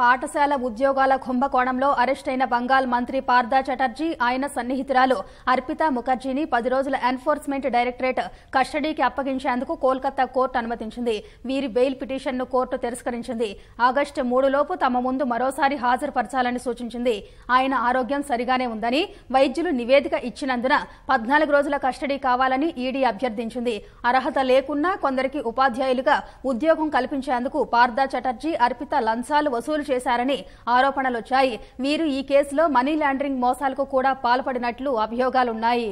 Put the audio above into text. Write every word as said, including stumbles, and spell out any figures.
పాఠశాల ఉద్యోగాల కుంభకోణంలో అరెస్ట్ అయిన బంగాల్ మంత్రి పార్థ చటర్జీ ఆయన సన్నిహితురాలు అర్పిత ముఖర్జీని పది రోజుల ఎన్ఫోర్స్మెంట్ డైరెక్టరేట్ కస్టడీకి అప్పగించేందుకు కోల్కతా కోర్టు అనుమతించింది. వీరి బెయిల్ పిటిషన్ను కోర్టు తిరస్కరించింది. ఆగస్టు మూడు లోపు తమ ముందు మరోసారి హాజరుపరచాలని సూచించింది. ఆయన ఆరోగ్యం సరిగానే ఉందని వైద్యులు నివేదిక ఇచ్చినందున పద్నాలుగు రోజుల కస్టడీ కావాలని ఈడీ అభ్యర్థించింది. అర్హత లేకున్నా కొందరికి ఉపాధ్యాయులుగా ఉద్యోగం కల్పించేందుకు పార్థ చటర్జీ అర్పిత లంచాలు వసూలు చేశారని ఆరోపణలు వచ్చాయి. వీరు ఈ కేసులో మనీ లాండరింగ్ మోసాలకు కూడా పాల్పడినట్లు అభియోగాలున్నాయి.